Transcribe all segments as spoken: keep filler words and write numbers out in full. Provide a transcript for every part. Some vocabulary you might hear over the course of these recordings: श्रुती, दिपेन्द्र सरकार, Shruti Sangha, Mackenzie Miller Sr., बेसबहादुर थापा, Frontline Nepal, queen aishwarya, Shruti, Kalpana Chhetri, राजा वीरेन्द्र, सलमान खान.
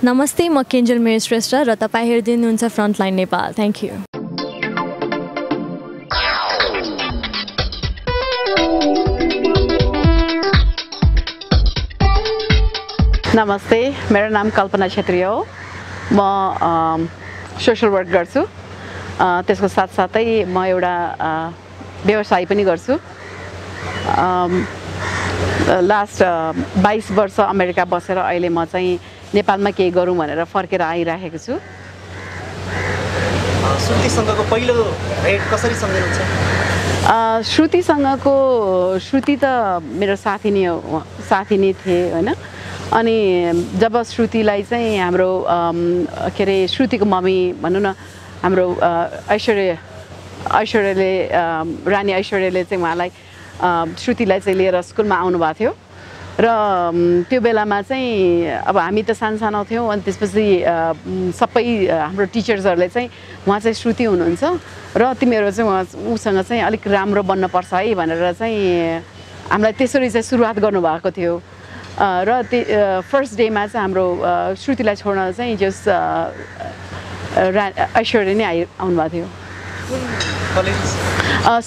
Namaste, Mackenzie Miller Sr. र तपाई हेर्दै हुनुहुन्छ Frontline Nepal. Thank you. Namaste, my name is Kalpana Chhetri. I am a social worker. I am a businesswoman. Last twenty-two years in America, I am in Nepal. I am in Nepal. Shruti Sangha's first rate, how do you understand? Shruti Sangha's Shruti was my friend. अनि जब श्रुति लाई चाहिँ हाम्रो के रे श्रुतिको mummy भन्नु न हाम्रो ऐश्वर्य ऐश्वर्यले रानी ऐश्वर्यले चाहिँ उहाँलाई श्रुतिलाई चाहिँ लिएर स्कुलमा आउनु भएको थियो र त्यो बेलामा चाहिँ अब हामी त सानसानो थियौ अनि त्यसपछि सबै हाम्रो टिचर्सहरुले चाहिँ उहाँ चाहिँ श्रुति हुनुहुन्छ र तिमीहरु चाहिँ उसँग चाहिँ अलिक राम्रो बन्न पर्छ है भनेर चाहिँ हामीलाई त्यसरी चाहिँ सुरुवात गर्नु भएको थियो र त्यो फर्स्ट डेमा चाहिँ हाम्रो श्रुतिलाई छोड्न चाहिँ जस्ट ऐश्वर्य नै आउनु भएको थियो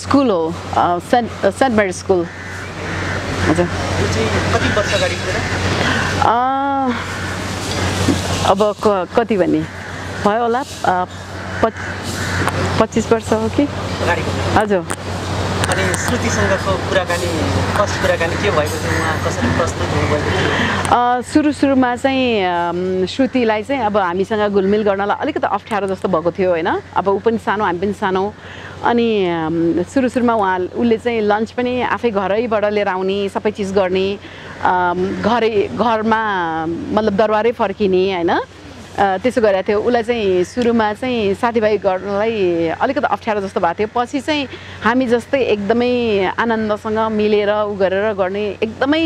स्कुल हो सेन्ट सेन्ट मेरी स्कुल हजुर कति वर्ष अगाडि अब कति भन्ने भयो होला पच्चीस वर्ष हो कि हजुर अनि श्रुतिसँगको कुराकानी फर्स्ट कुराकानी के भएको थियो उहाँ कसरी प्रस्तुत हुनुभएको थियो अ सुरु सुरुमा चाहिँ श्रुतिलाई चाहिँ अब हामीसँग घुलमिल गर्नलाई अलिकति अप्ठ्यारो जस्तो भएको थियो हैन अब उ पनि सानो हामी पनि सानो अनि सुरु सुरुमा उहाँ उले चाहिँ लन्च पनि आफै घरैबाट लिएर आउने सबै चीज गर्ने घरै घरमा मतलब दरबारै फर्किने हैन त्यसो गरेको थियो उलाई चाहिँ सुरुमा चाहिँ साथीभाइ गर्नलाई अलिकति अप्ठ्यारो जस्तो भएको थियो पछि चाहिँ हामी जस्तै एकदमै आनन्दसँग मिलेर उ गरेर गर्ने एकदमै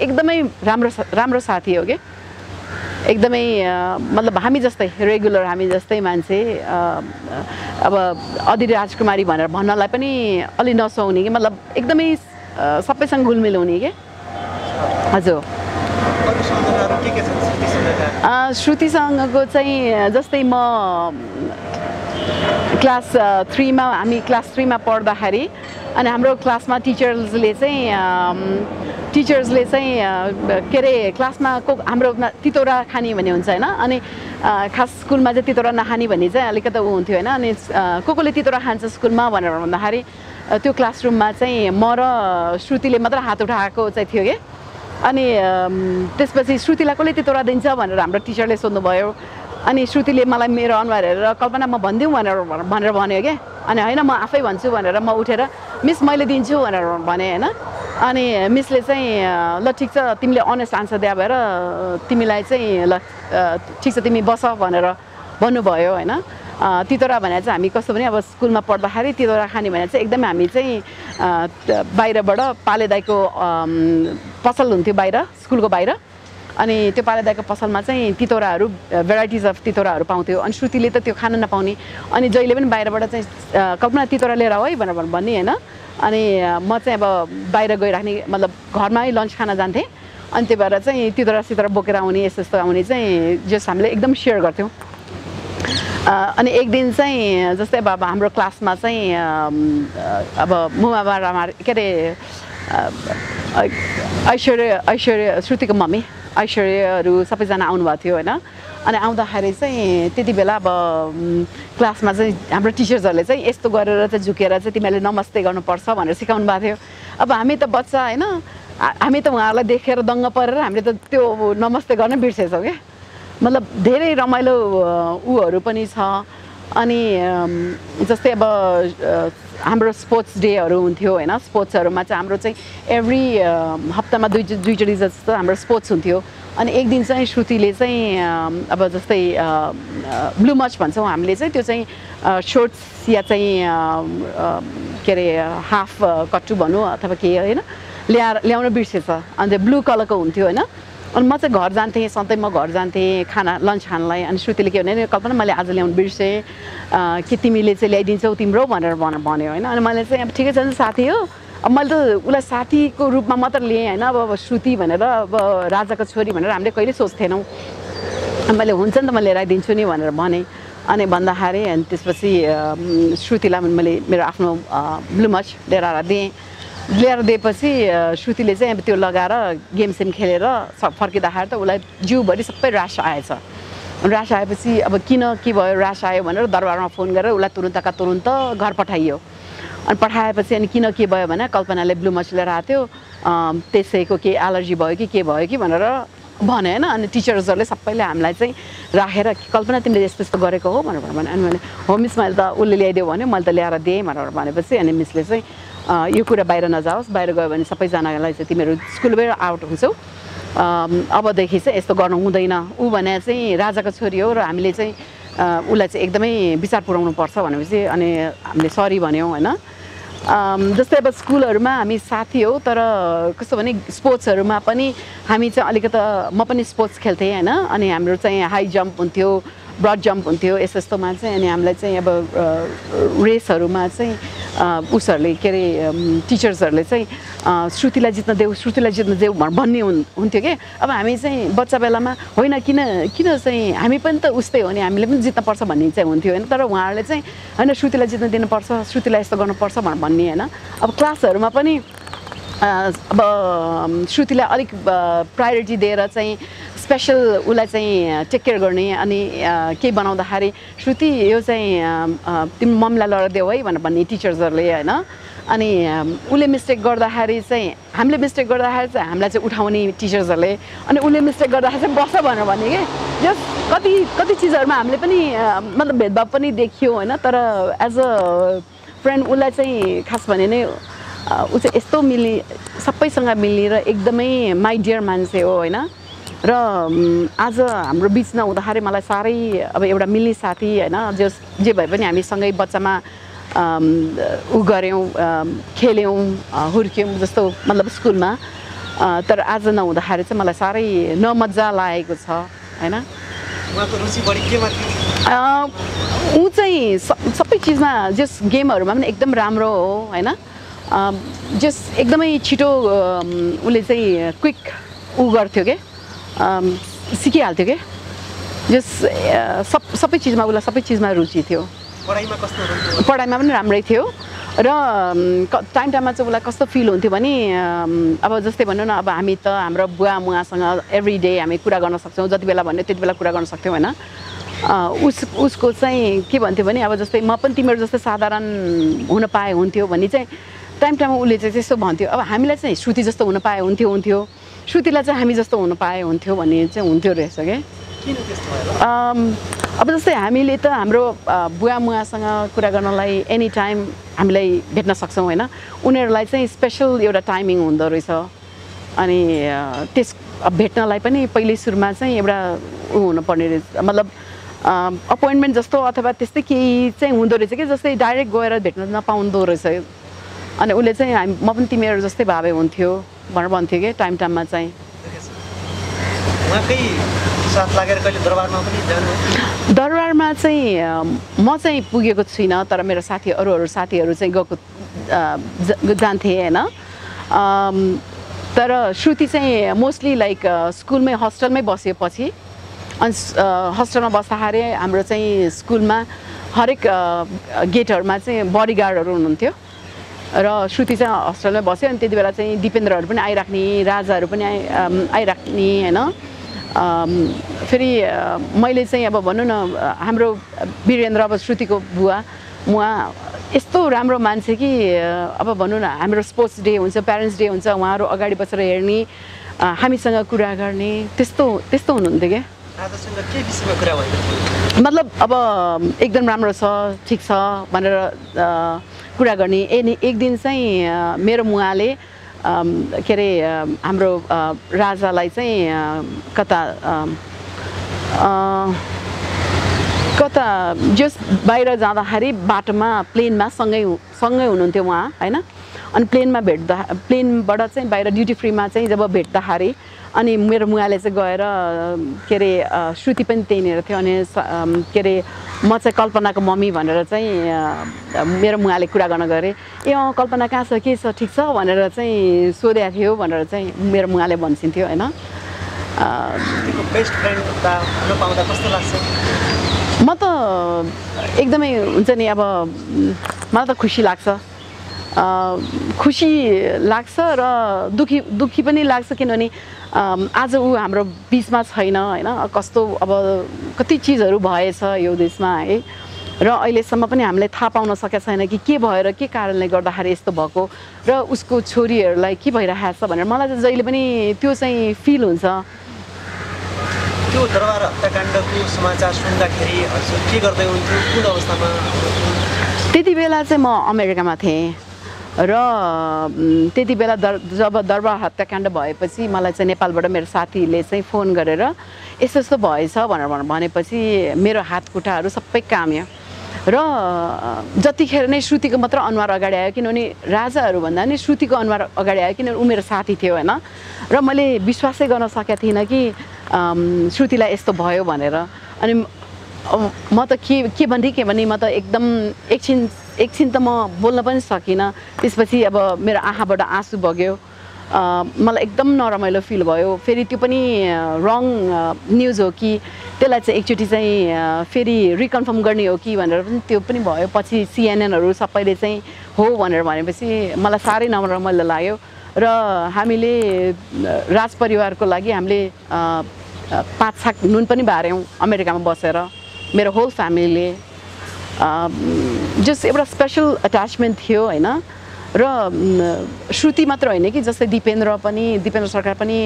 एकदमै राम्रो राम्रो साथी हो के एकदमै मतलब हामी जस्तै रेगुलर हामी जस्तै मान्छे अब अधि राजकुमारी भनेर भन्नलाई पनि अलि नसुहाउने के मतलब एकदमै सबैसँग घुलमिल हुने के हजुर श्रुति सँगको चाहिँ जस्तै म क्लास three मा हामी क्लास three मा पढ्दाखेरि अनि हाम्रो क्लासमा टिचर्सले चाहिँ टिचर्सले चाहिँ के रे क्लासमा हाम्रो तितौरा खानी भन्ने हुन्छ हैन अनि खास स्कुलमा चाहिँ तितौरा नखानी भन्ने चाहिँ अलिकति उ हुन्थ्यो हैन अनि को कोले तितौरा खान्छ स्कुलमा भनेर भन्दाखेरि त्यो क्लासरुममा चाहिँ म र श्रुतिले मात्र हात उठाएको चाहिँ थियो के अनि त्यसपछि श्रुतिलाई कसले तितौरा दिन्छ भनेर हाम्रो टिचरले सोध्नु भयो अनि श्रुतिले मलाई मेरो अनुहार हेरेर कल्पना म भन्दिउ भनेर भनेर भन्यो के अनि हैन म आफै भन्छु भनेर म उठेर मिस मैले दिन्छु भनेर भने हैन अनि मिसले चाहिँ ल ठीक छ तिमीले अनेस्ट आन्सर दिए भएर तिमीलाई चाहिँ ल ठीक छ तिमी बस भनेर भन्नु भयो हैन तितौरा भने चाहिँ हामी कस्तो भने अब स्कुलमा पढ्दाखेरि तितौरा खाने भने चाहिँ एकदमै हामी चाहिँ बाहिरबाट पाले दाइको पसल हुन्थ्यो बाहिर स्कुलको बाहिर अनि त्यो पाले दाइको पसलमा चाहिँ तितौराहरू भेराइटिज अफ तितौराहरू पाउँथ्यो अनि श्रुतिले त त्यो खान नपाउने अनि जहिले पनि बाहिरबाट चाहिँ कल्पना तितौरा लिएर आऊ है भनेर भन्ने हैन अनि म चाहिँ अब बाहिर गइराख्ने मतलब घरमै लन्च खान जान्थे अनि त्यो भएर चाहिँ तितौरा सितौरा बोकेर आउने यस्तो यस्तो आउने चाहिँ जस हामीले एकदम सेयर गर्थ्यौँ अनि एक दिन चाहिँ जस्तै अब हाम्रो क्लासमा चाहिँ अब मुमा बाबा के अरे ऐश्वर्य ऐश्वर्य श्रुतिको मम्मी ऐश्वर्यहरू सबैजना आउनुभएको थियो होइन अनि आउँदाखेरि चाहिँ त्यति बेला अब क्लासमा चाहिँ हाम्रो टिचर्सहरूले चाहिँ यस्तो गरेर चाहिँ झुकेर चाहिँ तिमीहरूले नमस्ते गर्नुपर्छ भनेर सिकाउनु भएको थियो अब हामी त बच्चा होइन हामी त उहाँहरूलाई देखेर दङ्ग परेर हामीले त त्यो नमस्ते गर्न बिर्सेछौँ क्या मतलब धेरै रमाइलो उहरू पनि छ अनि जस्तै अब हाम्रो स्पोर्ट्स डेहरू हुन्थ्यो हैन स्पोर्ट्सहरुमा चाहिँ हाम्रो चाहिँ एभ्री हप्तामा दुई दुईचोटी जस्तो हाम्रो स्पोर्ट्स हुन्थ्यो अनि एक दिन चाहिँ श्रुतिले चाहिँ अब जस्तै ब्लू मच भन्छौं हामीले चाहिँ त्यो चाहिँ शॉर्ट्स या चाहिँ के अरे हाफ कट्टु भन्नु अथवा के हैन ल्याएर ल्याउन बिर्सेछ अनि त्यो ब्लू कलरको हुन्थ्यो हैन अनि म चाहिँ घर जान्थेँ सधैँ म घर जान्थेँ खाना लन्च खानलाई अनि श्रुतिले के भने कल्पना मैले आज ल्याउनु बिर्सेँ कि तिमीले चाहिँ ल्याइदिन्छौ तिम्रो भनेर भनेर भन्यो हैन अनि मैले चाहिँ अब ठिकै छ नि साथी हो अब मैले त उलाई साथीको रूपमा मात्र लिएँ हैन अब श्रुति भनेर अब राजाको छोरी भनेर हामीले कहिले सोच्थेनौँ मैले हुन्छ नि त म लिएर आइदिन्छु नि भनेर भने अनि भन्दाखेरि अनि त्यसपछि श्रुतिलाई मैले मेरो आफ्नो ब्लू मच लिएर आएर दिएँ लिएर दिएपछि श्रुतिले चाहिँ त्यो लगाएर गेम सेम खेलेर फर्किँदाखेरि त उसलाई जिउभरि सबै र्यास आएछ र्यास आएपछि अब किन के भयो र्यास आयो भनेर दरबारमा फोन गरेर उसलाई तुरुन्तका तुरुन्त घर पठाइयो अनि पठाएपछि अनि किन के भयो भने कल्पनाले ब्लू मच लिएर आएको थियो त्यसैको के एलर्जी भयो कि के भयो कि भनेर भने हैन अनि टिचर्सहरुले सबैले हामीलाई चाहिँ राखेर कल्पना तिमीले यस्तो यस्तो गरेको हो भनेर भने अनि मैले हो मिस मैले त उले ल्याइदेऊ भने मैले त ल्याएर दिएँ भनेर भनेपछि अनि मिसले चाहिँ यो कुरा बाहिर नजाओस् बाहिर गयो भने सबैजनालाई चाहिँ तिमीहरू स्कुलबाट आउट हुन्छौ अबदेखि चाहिँ यस्तो गर्नु हुँदैन उ भने चाहिँ राजाको छोरी हो र हामीले चाहिँ उलाई चाहिँ एकदमै विचार पुर्याउनु पर्छ भनेपछि अनि हामीले सरी भन्यौं हैन जस्तै अब स्कुलहरुमा हामी साथी हो तर कस्तो भने स्पोर्ट्सहरुमा पनि हामी चाहिँ अलिकता म पनि स्पोर्ट्स खेल्थे हैन अनि हाम्रो चाहिँ हाई जम्प हुन्थ्यो ब्रड जम्प हुन्थ्यो यस्तोमा चाहिँ अनि हामीलाई चाहिँ अब रेसहरुमा चाहिँ उसहरुले के रे टिचर्सहरुले चाहिँ श्रुतिलाई जित्न देऊ श्रुतिलाई जित्न देऊ भन्ने हुन्थ्यो के अब हामी चाहिँ बच्चा बेलामा होइन किन किन चाहिँ हामी पनि त उस्तै हो नि हामीले पनि जित्न पर्छ भन्ने चाहिँ हुन्थ्यो हैन तर उहाँहरुले चाहिँ हैन श्रुतिलाई जित्न दिनु पर्छ श्रुतिलाई यस्तो गर्नु पर्छ भन्ने हैन अब क्लासहरुमा पनि अब श्रुतिलाई अलिक प्रायोरिटी दिएर चाहिँ स्पेशल उलाई चाहिँ टेक केयर गर्ने अनि के बनाउँदाखेरि श्रुति यो चाहिँ तिमी मम्मीलाई लडा देऊ है भनेर भन्ने टिचर्सहरुले हैन अनि उले मिस्टेक गर्दाखेरि चाहिँ हामीले मिस्टेक गर्दाखेरि चाहिँ हामीलाई चाहिँ उठाउने टिचर्सहरुले अनि उले मिस्टेक गर्दाखेरि चाहिँ बस्छ भनेर भन्ने के जस कति कति चीजहरुमा हामीले पनि मतलब भेदभाव पनि देखियो हैन तर एज अ फ्रेन्ड उलाई चाहिँ खास भने नै उ चाहिँ यस्तो मिली सबैसँग मिलेर एकदमै माइ डियर मान्छे हो हैन र आज हाम्रो बीचमा हुँदाखेरि मलाई सारै अब एउटा मिल्ने साथी हैन जे जे भए पनि हामी सँगै बच्चामा उ गर्यौं खेल्यौं हुर्क्यौं जस्तो मतलब स्कुलमा तर आज नहुँदाखेरि चाहिँ मलाई सारै नमज्जा लागेको छ हैन उहाँको रुचि बढी केमा थियो उ चाहिँ सबै चीजमा जस गेमहरुमा पनि एकदम राम्रो हो हैन जस एकदमै छिटो उले चाहिँ क्विक उ गर्थ्यो के सिकिहाल्थ्यो के जस सब सबै चिजमा उलाई सबै चिजमा रुचि थियो पढाइमा कस्तो हुन्थ्यो पढाइमा पनि राम्रै थियो र टाइम टाइममा चाहिँ उलाई कस्तो फिल हुन्थ्यो भने अब जस्तै भन्नु न अब हामी त हाम्रो बुवा मुवासँग एभ्री डे हामी कुरा गर्न सक्छौं जति बेला भन्ने त्यति बेला कुरा गर्न सक्थ्यौं हैन उस उसको चाहिँ के भन्थ्यो भने अब जस्तै म पनि तिमीहरु जस्तै साधारण हुन पाए हुन्थ्यो भन्ने चाहिँ टाइम टाइममा उले चाहिँ त्यस्तो भन्थ्यो अब हामीलाई चाहिँ श्रुति जस्तो हुन पाए हुन्थ्यो हुन्थ्यो श्रुतिलाई चाहिँ हामी जस्तो हुन पाए हुन्थ्यो भन्ने चाहिँ हुन्थ्यो रहेछ के किन त्यस्तो भयो अब जस्तै हामीले त हाम्रो बुवा मुवासँग कुरा गर्नलाई एनी टाइम हामीलाई भेट्न सक्छौं हैन उनीहरुलाई चाहिँ स्पेशल एउटा टाइमिङ हुँदो रहेछ अनि त्यस भेट्नलाई पनि पहिले सुरुमा चाहिँ एउटा उ हुन पर्ने रहेछ मतलब अपोइन्टमेन्ट जस्तो अथवा त्यस्तै केही चाहिँ हुँदो रहेछ के जस्तै डाइरेक्ट गएर भेट्न नपाउँदो रहेछ अनि उले चाहिँ हामी म पनि तिमीहरु जस्तै भाबे हुन्थ्यो भनेर भन्थ्यो के टाइम टाइममा चाहिँ उहाँकै साथ लागेर कहिले दरबारमा पनि जानु दरबारमा चाहिँ म चाहिँ पुगेको छुइनँ तर मेरो साथी अरूहरु साथीहरु चाहिँ गएको जान्थे हैन तर श्रुति चाहिँ मोस्टली लाइक स्कुलमै होस्टेलमै बसेपछि अनि होस्टेलमा बस्दाखेरि हाम्रो चाहिँ स्कुलमा हरेक गेटहरुमा चाहिँ बडीगार्डहरु हुनुहुन्थ्यो र श्रुति चाहिँ होस्टेलमा बस्यो अनि त्यतिबेला चाहिँ दिपेन्द्रहरु पनि आइराख्ने राजाहरु पनि आइराख्ने हैन फेरि मैले चाहिँ अब भन्नु न हाम्रो वीरेन्द्र अब श्रुतिको बुवा उहाँ यस्तो राम्रो मान्छे कि अब भन्नु न हाम्रो स्पोर्ट्स डे हुन्छ प्यारेन्ट्स डे हुन्छ उहाँहरु अगाडि बसेर हेर्ने हामीसँग कुरा गर्ने त्यस्तो त्यस्तो हुनुहुन्थ्यो के आजसँग के विषयमा कुरा भएको थियो मतलब अब एकदम राम्रो छ ठीक छ भनेर कुरा गर्ने एक दिन चाहिँ मेरो मुवाले के रे हाम्रो राजालाई चाहिँ कता कता जस बाहिर जाँदाखेरि बाटोमा प्लेनमा सँगै सँगै हुनुहुन्थ्यो उहाँ हैन अनि प्लेनमा भेट्दा प्लेनबाट चाहिँ बाहिर ड्युटी फ्रीमा चाहिँ जब भेट्दाखेरि अनि मेरो मुवाले चाहिँ गएर के रे श्रुति पनि त्यहीँनेर थियो अनि के रे म चाहिँ कल्पनाको मम्मी भनेर चाहिँ मेरो मुवाले कुरा गर्न गरे ए अँ कल्पना कहाँ छ के छ ठीक छ भनेर चाहिँ सोधेको थियो भनेर चाहिँ मेरो मुवाले भन्छिन्थ्यो हैन बेस्ट फ्रेन्ड त हुन पाउँदा कस्तो लाग्छ? म त एकदमै हुन्छ नि अब मलाई त खुसी लाग्छ खुसी लाग्छ र दुखी दुखी पनि लाग्छ किनभने आज उ हाम्रो बीचमा छैन हैन कस्तो अब कति चीजहरु भएछ यो देशमा है र अहिलेसम्म पनि हामीले थाहा पाउन सकेको छैन कि के भएर के कारणले गर्दाखेरि यस्तो भएको र उसको छोरीहरुलाई के भइरहेछ भनेर मलाई जहिले पनि त्यो चाहिँ फिल हुन्छ। त्यो दरबार हत्याकाण्डको समाचार सुन्दाखेरि के गर्दै हुन्थ्यो कुन अवस्थामा? त्यतिबेला चाहिँ म अमेरिकामा थिएँ र त्यतिबेला जब दरबार हत्याकाण्ड भएपछि मलाई चाहिँ नेपालबाट मेरो साथीले चाहिँ फोन गरेर यस्तो यस्तो भएछ भनेर भनेपछि मेरो हातखुट्टाहरू सबै काम्यो र जतिखेर नै श्रुतिको मात्र अनुहार अगाडि आयो किनभने राजाहरू भन्दा नि श्रुतिको अनुहार अगाडि आयो किनभने ऊ मेरो साथी थियो हैन र मैले विश्वासै गर्न सकेको थिइनँ कि श्रुतिलाई यस्तो भयो भनेर। अनि म त के के भन्दै के भने म त एकदम एकछिन एकछिन त म बोल्न पनि सकिनँ। त्यसपछि अब मेरो आँखाबाट आँसु बग्यो मलाई एकदम नरमाइलो फिल भयो। फेरि त्यो पनि रङ न्युज हो कि त्यसलाई चाहिँ एकचोटि चाहिँ फेरि रिकन्फर्म गर्ने हो कि भनेर पनि त्यो पनि भयो। पछि सिएनएनहरू सबैले चाहिँ हो भनेर भनेपछि मलाई साह्रै नरमाइलो लाग्यो र हामीले राज परिवारको लागि हामीले पाँच छाक नुन पनि बार्यौँ अमेरिकामा बसेर मेरो होल फ्यामिलीले जस्ट एउटा स्पेसल अट्याचमेन्ट थियो हैन र श्रुति मात्र होइन कि जस्तै दिपेन्द्र पनि दिपेन्द्र सरकार पनि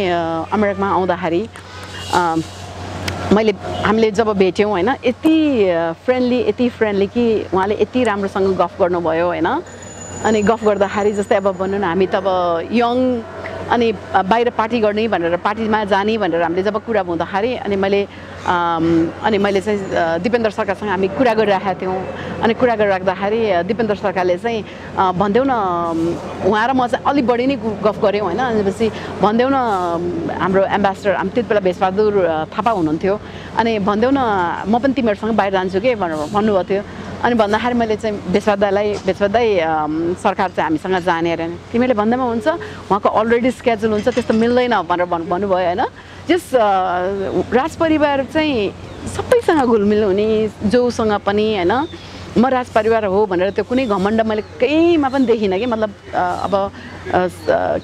अमेरिकामा आउँदाखेरि मैले हामीले जब भेट्यौँ हैन यति फ्रेन्डली यति फ्रेन्डली कि उहाँले यति राम्रोसँग गफ गर्नुभयो हैन। अनि गफ गर्दाखेरि जस्तै अब भनौँ न हामी त अब यङ अनि बाहिर पार्टी गर्ने भनेर पार्टीमा जाने भनेर हामीले जब कुरा हुँदाखेरि अनि मैले अनि मैले चाहिँ दिपेन्द्र सरकारसँग हामी कुरा गरिरहेका थियौँ। अनि कुरा गरिराख्दाखेरि दिपेन्द्र सरकारले चाहिँ भन्देऊ न उहाँ र म चाहिँ अलिक बढी नै गफ गऱ्यौँ हैन। अनिपछि भन्देऊ न हाम्रो एम्बेसडर हामी त्यति बेला बेसबहादुर थापा हुनुहुन्थ्यो अनि भन्देऊ न म पनि तिमीहरूसँग बाहिर जान्छु के भनेर भन्नुभएको थियो। अनि भन्दाखेरि मैले चाहिँ बेसवादालाई बेसवादै सरकार चाहिँ हामीसँग जाने अरे तिमीले भन्दैमा हुन्छ उहाँको अलरेडी स्केड्युल हुन्छ त्यस्तो मिल्दैन भनेर भन्नुभयो हैन। जस राज परिवार चाहिँ सबैसँग घुलमिल हुने जोसँग पनि हैन म राज परिवार हो भनेर त्यो कुनै घमण्ड मैले कहीँमा पनि देखिनँ कि मतलब अब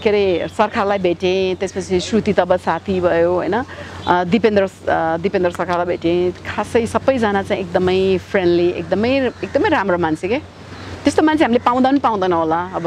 के अरे सरकारलाई भेटेँ त्यसपछि श्रुति त अब साथी भयो हैन दिपेन्द्र दिपेन्द्र सरकारलाई भेटेँ खासै सबैजना चाहिँ एकदमै फ्रेन्डली एकदमै एकदमै राम्रो मान्छे के त्यस्तो मान्छे हामीले पाउँदा पनि पाउँदैन होला। अब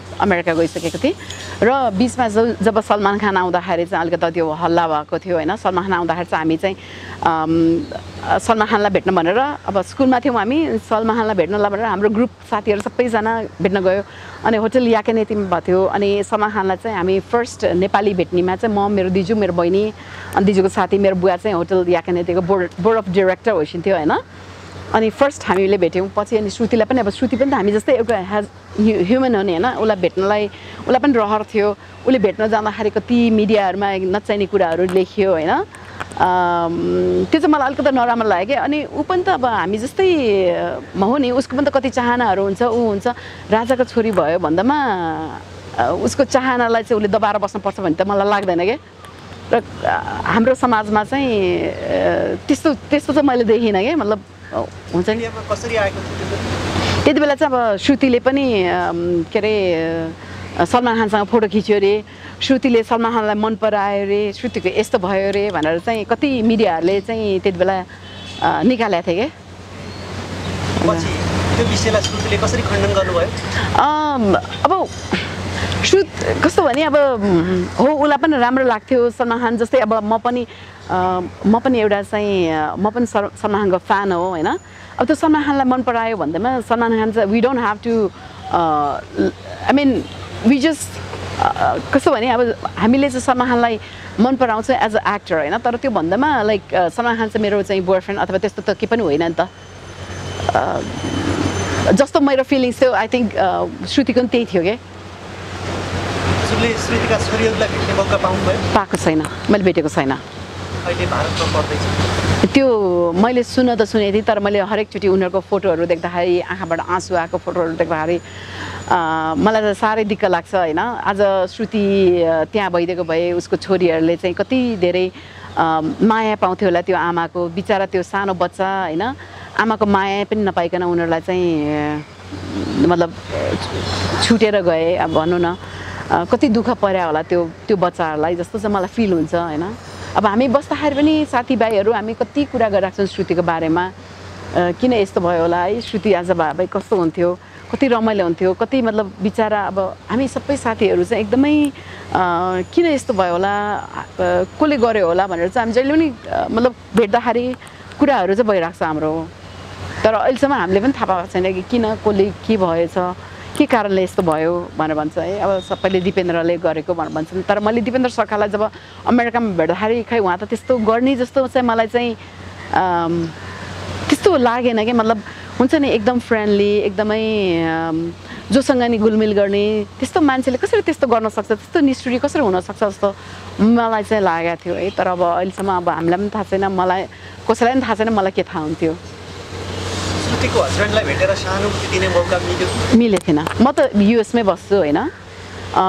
अमेरिका गइसकेको थिएँ र बीचमा जब सलमान खान आउँदाखेरि चाहिँ अलिकति त्यो हल्ला भएको थियो हैन। सलमान खान आउँदाखेरि चाहिँ हामी चाहिँ सलमान खानलाई भेट्न भनेर अब स्कुलमा थियौँ हामी सलमान खानलाई भेट्नलाई भनेर हाम्रो ग्रुप साथीहरू सबैजना भेट्न गयो। अनि होटल याकेनेतिम भएको थियो अनि सलमान खानलाई चाहिँ हामी फर्स्ट नेपाली भेट्नेमा चाहिँ म मेरो दिजु मेरो बहिनी अनि दिजुको साथी मेरो बुवा चाहिँ होटल याकेनेतिको बोर्ड बोर्ड अफ डिरेक्टर भइसन्थ्यो हैन। अनि फर्स्ट हामीले भेट्यौँ पछि अनि श्रुतिलाई पनि अब श्रुति पनि त हामी जस्तै एउटा हेज ह्युमन हो नि हैन। उसलाई भेट्नलाई उसलाई पनि रहर थियो उसले भेट्न जाँदाखेरि कति मिडियाहरूमा नचाहिने कुराहरू लेख्यो हैन त्यो चाहिँ मलाई अलिकति नराम्रो लाग्यो क्या। अनि ऊ पनि त अब हामी जस्तै हो नि उसको पनि त कति चाहनाहरू हुन्छ ऊ हुन्छ राजाको छोरी भयो भन्दामा उसको चाहनालाई चाहिँ उसले दबाएर बस्नुपर्छ भन्ने त मलाई लाग्दैन क्या। र हाम्रो समाजमा चाहिँ त्यस्तो त्यस्तो चाहिँ मैले देखिनँ क्या मतलब हुन्छ नि। त्यति बेला चाहिँ अब श्रुतिले पनि के अरे सलमान खानसँग फोटो खिच्यो अरे श्रुतिले सलमान खानलाई मन परायो अरे श्रुतिको यस्तो भयो अरे भनेर चाहिँ कति मिडियाहरूले चाहिँ त्यति बेला निकालेको थिए क्या। अब श्रुत कस्तो भने अब हो उसलाई पनि राम्रो लाग्थ्यो सलमान खान जस्तै अब म पनि म पनि एउटा चाहिँ म पनि सलमान खानको फ्यान हो हैन। अब त्यो सलमान खानलाई मन परायो भन्दैमा सलमान खान चाहिँ we don't have to I mean we just कस्तो भने अब हामीले चाहिँ सलमान खानलाई मन पराउँछ एज अ एक्टर हैन तर त्यो भन्दैमा लाइक सलमान खान चाहिँ मेरो चाहिँ बोयफ्रेन्ड अथवा त्यस्तो त के पनि होइन नि त जस्तो मेरो फिलिङ्स थियो आई थिङ्क श्रुतिको पनि त्यही थियो क्या। श्रुतिका छोरीहरूलाई भेट्ने मौका पाउनु भयो? पाएको छैन मैले भेटेको छैन। अहिले भारतमा पढ्दै छ त्यो मैले सुन त सुने थिए तर मैले हरेक चोटी उनीहरुको फोटोहरु देख्दाखेरि आँखाबाट आँसु आको फोटोहरु देख्दाखेरि मलाई त सारै दिक्क लाग्छ हैन आज श्रुति त्यहाँ भइदिएको भए उसको छोरीहरुले चाहिँ कति धेरै माया पाउँथ्यो होला त्यो आमाको बिचारा त्यो सानो बच्चा हैन आमाको माया पनि नपाइकन उनीहरुलाई चाहिँ मतलब छुटेर गए अब भन्नु न कति दुःख पर्या होला त्यो त्यो बच्चाहरुलाई जस्तो चाहिँ मलाई फिल हुन्छ हैन अब हामी बस्दाखेरि पनि साथीभाइहरु हामी कति कुरा गरिराख्छौं श्रुतिको बारेमा किन यस्तो भयो होला है श्रुति आज भए कस्तो हुन्थ्यो कति रमाइलो हुन्थ्यो कति मतलब बिचारा अब हामी सबै साथीहरु चाहिँ एकदमै किन यस्तो भयो होला कसले गर्यो होला भनेर चाहिँ हामी जहिले पनि मतलब भेट्दाखेरि कुराहरु चाहिँ भइराख्छ हाम्रो तर अहिलेसम्म हामीले पनि थाहा पाएको छैन कि किन कसले के भएछ के कारणले यस्तो भयो भनेर भन्छ है अब सबैले दिपेन्द्रले गरेको भनेर भन्छन् तर मैले दिपेन्द्र सरकारलाई जब अमेरिकामा भेट्दाखेरि खै उहाँ त त्यस्तो गर्ने जस्तो चाहिँ मलाई चाहिँ त्यस्तो लागेन के मतलब हुन्छ नि एकदम फ्रेन्डली एकदमै जोसँग नि गुलमिल गर्ने त्यस्तो मान्छेले कसरी त्यस्तो गर्न सक्छ त्यस्तो निष्ठुरी कसरी हुन सक्छ जस्तो मलाई चाहिँ लागेको थियो है तर अब अहिलेसम्म अब हामीलाई पनि थाहा छैन मलाई कसैलाई पनि थाहा छैन मलाई के थाहा हुन्थ्यो श्रुतिको हस्बेन्डलाई भेटेर सानो दिने मौका मिल्यो मिलेको थिएन म त युएसमै बस्छु हैन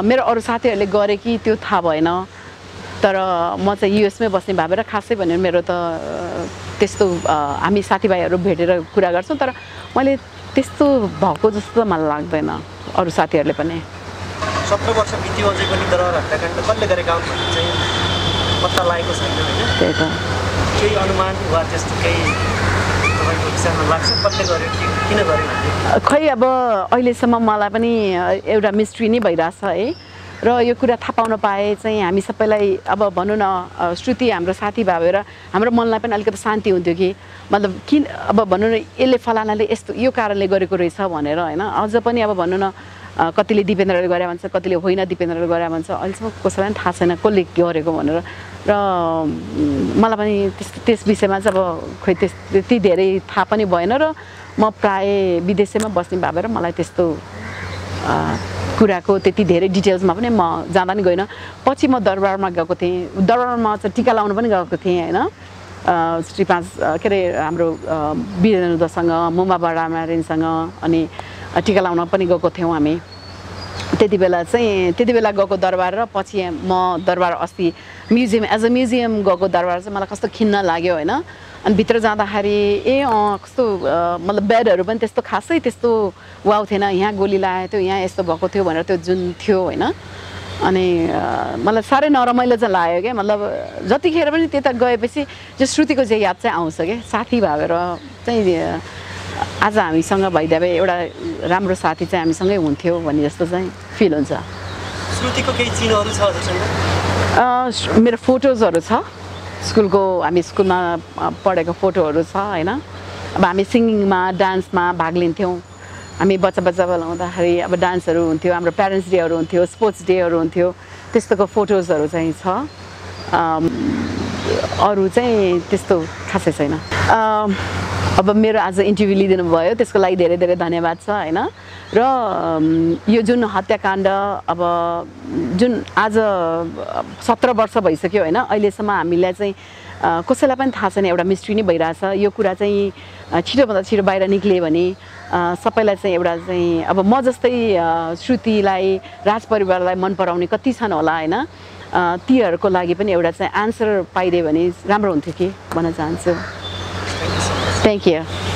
मेरो अरु साथीहरुले गरे कि त्यो थाहा भएन तर म चाहिँ युएसमै बस्ने भएर खासै भनेर मेरो त त्यस्तो हामी साथीभाइहरु भेटेर कुरा गर्छौं तर मैले त्यस्तो भएको जस्तो मलाई लाग्दैन अरु साथीहरुले पनि सत्र वर्ष बित्यो अझै पनि तर हत्याकाण्ड कसले गरेको भन्ने चाहिँ पत्ता लागेको छैन हैन त्यही त केही अनुमान वा त्यस्तो केही खै अब अहिलेसम्म मलाई पनि एउटा मिस्ट्री नै भइराछ है र यो कुरा थाहा पाउन पाए चाहिँ हामी सबैलाई अब भन्नु न श्रुति हाम्रो साथी भएर हाम्रो मनलाई पनि अलिकति शान्ति हुन्थ्यो कि मतलब किन अब भन्नु न यसले फलानाले यस्तो यो कारणले गरेको रहेछ भनेर हैन अझ पनि अब भन्नु न कतिले दिपेन्द्रले गरे भन्छ कतिले होइन दिपेन्द्रले गरे भन्छ अहिलेसम्म कसैलाई पनि थाहा छैन कसले गरेको भनेर र मलाई पनि त्यस विषयमा चाहिँ अब खै त्यति धेरै थाहा पनि भएन र म प्राय विदेशैमा बस्ने भएर मलाई त्यस्तो कुराको त्यति धेरै डिटेल्समा पनि म जाँदा नि गएन पछि म दरबारमा गएको थिएँ दरबारमा चाहिँ टीका लाउन पनि गएको थिएँ हैन श्री पाँच के अरे हाम्रो वीरेन्द्रसँग मुम्बाबाडामा रेनसँग अनि टीका लाउन पनि गएको थियौं हामी त्यति बेला चाहिँ त्यति बेला गएको दरबार र पछि म दरबार अस्ति म्युजियम एज अ म्युजियम गएको दरबार चाहिँ मलाई कस्तो खिन्न लाग्यो हैन अनि भित्र जाँदाखेरि ए अ कस्तो मतलब बेडहरु पनि त्यस्तो खासै त्यस्तो वाउ थिएन यहाँ गोली लाए त्यो यहाँ यस्तो भएको थियो भनेर त्यो जुन थियो हैन अनि मलाई सारै नरमाइलो चाहिँ लाग्यो के मतलब जतिखेर पनि त्यता गएपछि जो श्रुतिको चाहिँ याद चाहिँ आउँछ के साथी भएर चाहिँ आज हामीसँग भइदा भए एउटा राम्रो साथी चाहिँ हामीसँगै हुन्थ्यो भन्ने जस्तो चाहिँ फिल हुन्छ श्रुतिको केही चिन्हहरु छ हजुरसँग अ मेरो फोटोजहरु छ स्कुलको हामी स्कुलमा पढेको फोटोहरु छ हैन अब हामी सिंगिङमा डान्समा भाग लिन्थ्यौं हामी बच्चा बच्चा बेला हुँदाखेरि अब डान्सहरु हुन्थ्यो हाम्रो प्यारेन्ट्स डेहरु हुन्थ्यो स्पोर्ट्स डेहरु हुन्थ्यो त्यस्तोको फोटोजहरु चाहिँ छ अरु चाहिँ त्यस्तो खासै छैन अब मेरो आज इन्टरभ्यु लिदिनु भयो त्यसको लागि धेरै धेरै धन्यवाद छ हैन र यो जुन हत्याकाण्ड अब जुन आज सत्र वर्ष भइसक्यो हैन अहिलेसम्म हामीलाई चाहिँ कसैलाई पनि थाहा छैन एउटा मिस्ट्री नै भइराछ यो कुरा चाहिँ छिटोभन्दा छिटो बाहिर निक्लियो भने सबैलाई चाहिँ एउटा चाहिँ अब म जस्तै श्रुतिलाई राज परिवारलाई मन पराउने कति छन् होला हैन तीहरुको लागि पनि एउटा चाहिँ आन्सर पाइदिए भने राम्रो हुन्थ्यो कि भन्न चाहन्छु Thank you.